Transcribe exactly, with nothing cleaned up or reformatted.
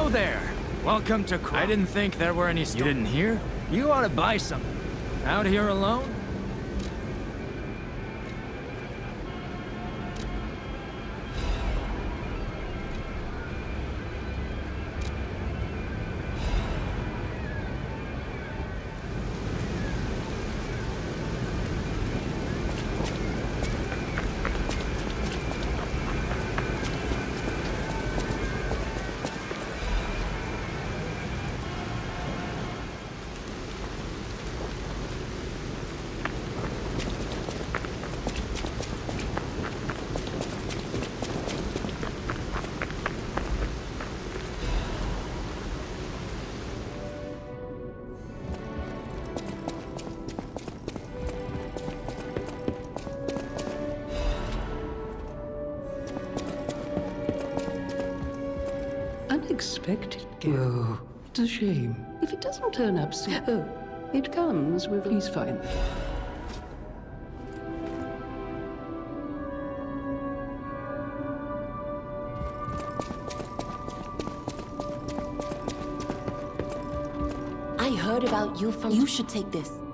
Hello there. Welcome to Crow. I didn't think there were any stores. You didn't hear? You ought to buy something. Out here alone? Unexpected gift. Oh, it's a shame. If it doesn't turn up soon, oh, it comes with. Please find it. I heard about you from. You should take this.